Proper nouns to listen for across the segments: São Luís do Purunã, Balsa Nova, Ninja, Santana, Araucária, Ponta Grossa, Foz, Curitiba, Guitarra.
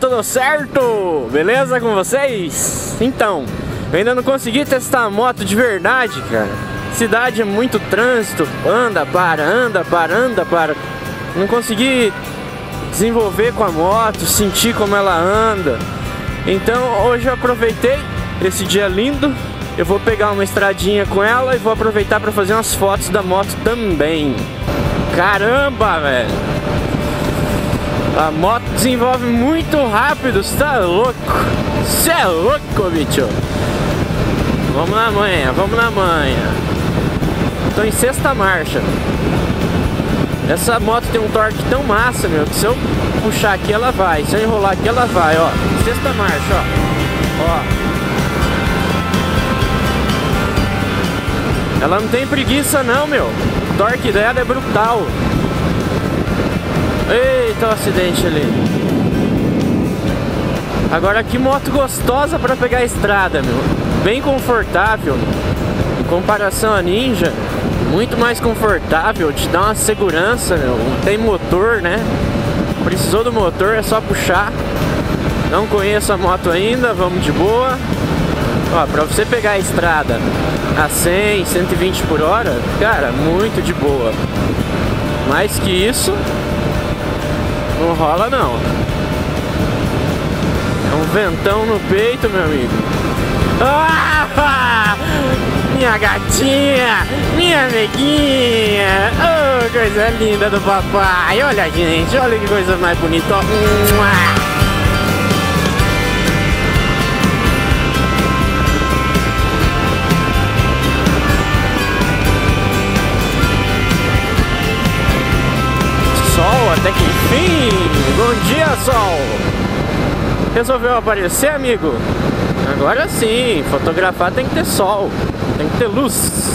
tudo certo? Beleza com vocês? Então, eu ainda não consegui testar a moto de verdade, cara. Cidade é muito trânsito, anda, para. Não consegui desenvolver com a moto, sentir como ela anda. Então hoje eu aproveitei esse dia lindo. Eu vou pegar uma estradinha com ela e vou aproveitar para fazer umas fotos da moto também. Caramba, velho! A moto desenvolve muito rápido, você tá louco? Você é louco, bicho! Vamos na manha, vamos na manha. Tô em sexta marcha. Essa moto tem um torque tão massa, meu, que se eu puxar aqui ela vai, se eu enrolar aqui ela vai, ó. Sexta marcha, ó. Ela não tem preguiça não, meu. O torque dela é brutal. Eita, o acidente ali. Agora que moto gostosa pra pegar a estrada, meu. Bem confortável. Em comparação à Ninja, muito mais confortável, te dá uma segurança, meu. Não tem motor, né? Precisou do motor, é só puxar. Não conheço a moto ainda, vamos de boa. Ó, pra você pegar a estrada a 100, 120 por hora, cara, muito de boa. Mais que isso, não rola não. É um ventão no peito, meu amigo. Ah! Minha gatinha, minha amiguinha, oh, coisa linda do papai, olha gente, olha que coisa mais bonita. Sol, até que enfim, bom dia sol. Resolveu aparecer, amigo? Agora sim, fotografar tem que ter sol, tem que ter luz.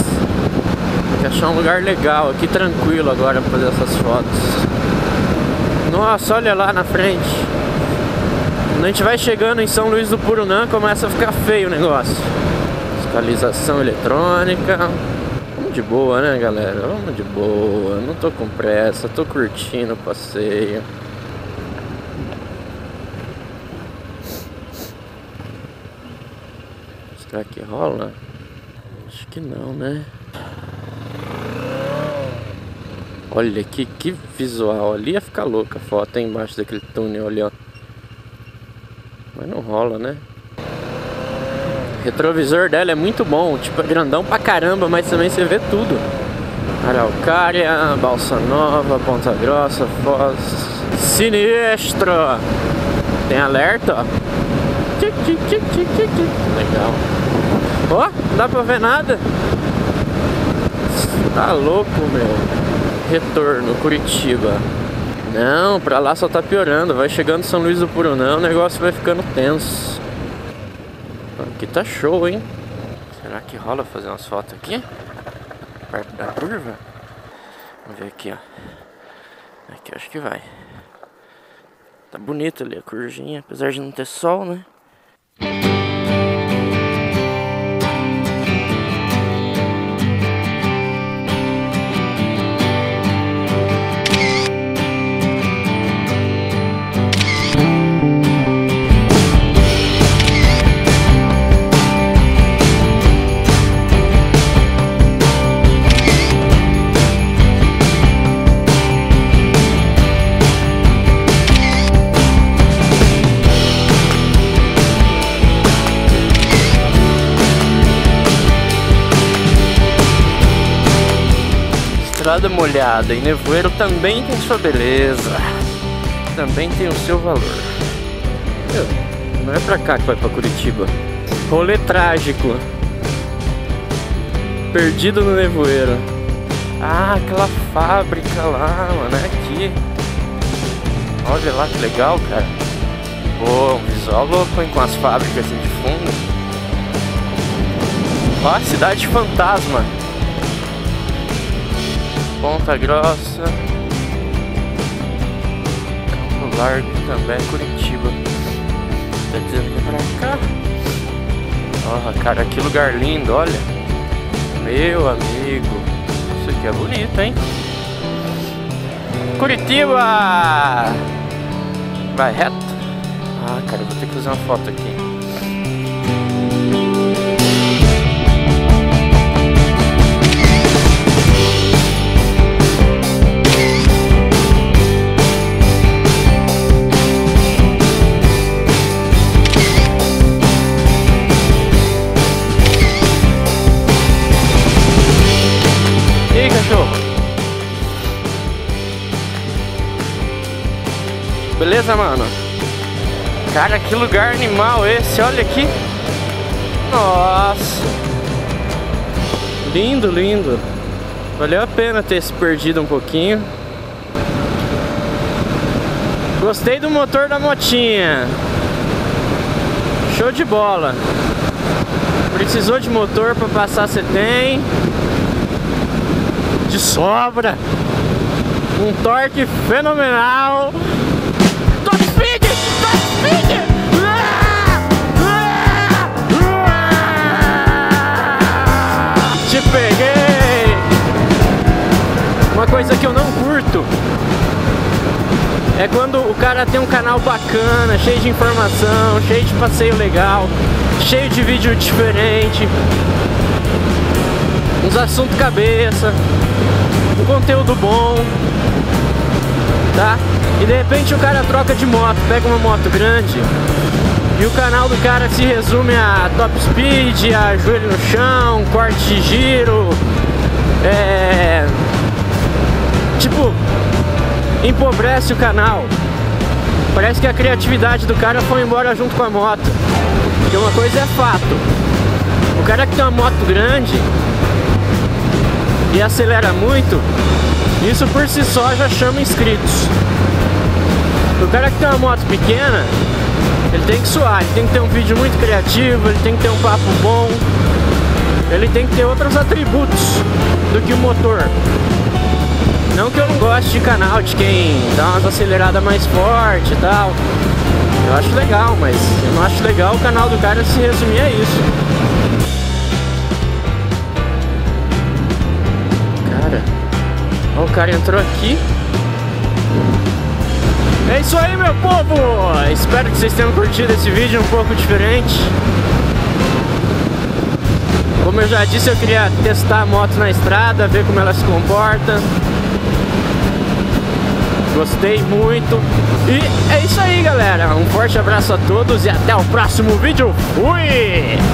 Tem que achar um lugar legal aqui, tranquilo agora pra fazer essas fotos. Nossa, olha lá na frente. Quando a gente vai chegando em São Luís do Purunã, começa a ficar feio o negócio. Fiscalização eletrônica. Vamos de boa, né galera? Vamos de boa, não tô com pressa, tô curtindo o passeio. Será que rola? Acho que não, né? Olha aqui, que visual. Ali ia ficar louca a foto, hein? Embaixo daquele túnel ali, ó. Mas não rola, né? O retrovisor dela é muito bom. Tipo, é grandão pra caramba, mas também você vê tudo. Araucária, Balsa Nova, Ponta Grossa, Foz. Sinistro! Tem alerta, ó. Legal. Ó, não dá pra ver nada. Tá louco, meu. Retorno, Curitiba. Não, pra lá só tá piorando. Vai chegando São Luís do Purunã, o negócio vai ficando tenso. Aqui tá show, hein? Será que rola fazer umas fotos aqui? Perto da curva? Vamos ver aqui, ó. Aqui acho que vai. Tá bonito ali a curvinha, apesar de não ter sol, né? Estrada molhada e nevoeiro também tem sua beleza, também tem o seu valor. Meu, não é pra cá que vai pra Curitiba. Rolê trágico, perdido no nevoeiro. Ah, aquela fábrica lá, mano, é aqui. Olha lá que legal, cara. Pô, um visual louco, hein, com as fábricas assim de fundo. Ó, cidade fantasma. Ponta Grossa, Campo Largo também, Curitiba. Tá dizendo que pra cá. Ó, cara, que lugar lindo, olha. Meu amigo, isso aqui é bonito, hein? Curitiba! Vai reto. Ah, cara, eu vou ter que fazer uma foto aqui. Beleza, mano? Cara, que lugar animal esse, olha aqui. Nossa. Lindo, lindo. Valeu a pena ter se perdido um pouquinho. Gostei do motor da motinha. Show de bola. Precisou de motor pra passar, você tem. De sobra. Um torque fenomenal. Te peguei! Uma coisa que eu não curto é quando o cara tem um canal bacana, cheio de informação, cheio de passeio legal, cheio de vídeo diferente, uns assuntos cabeça, um conteúdo bom, tá? E de repente o cara troca de moto, pega uma moto grande e o canal do cara se resume a top speed, a joelho no chão, corte de giro, tipo, empobrece o canal. Parece que a criatividade do cara foi embora junto com a moto. Porque uma coisa é fato: o cara que tem uma moto grande e acelera muito, isso por si só já chama inscritos. O cara que tem uma moto pequena, ele tem que suar, ele tem que ter um vídeo muito criativo, ele tem que ter um papo bom, ele tem que ter outros atributos do que o motor. Não que eu não goste de canal de quem dá umas aceleradas mais forte e tal, eu acho legal, mas eu não acho legal o canal do cara se resumir a isso. Cara, ó, o cara entrou aqui. É isso aí, meu povo! Espero que vocês tenham curtido esse vídeo um pouco diferente. Como eu já disse, eu queria testar a moto na estrada, ver como ela se comporta. Gostei muito. E é isso aí, galera. Um forte abraço a todos e até o próximo vídeo. Fui!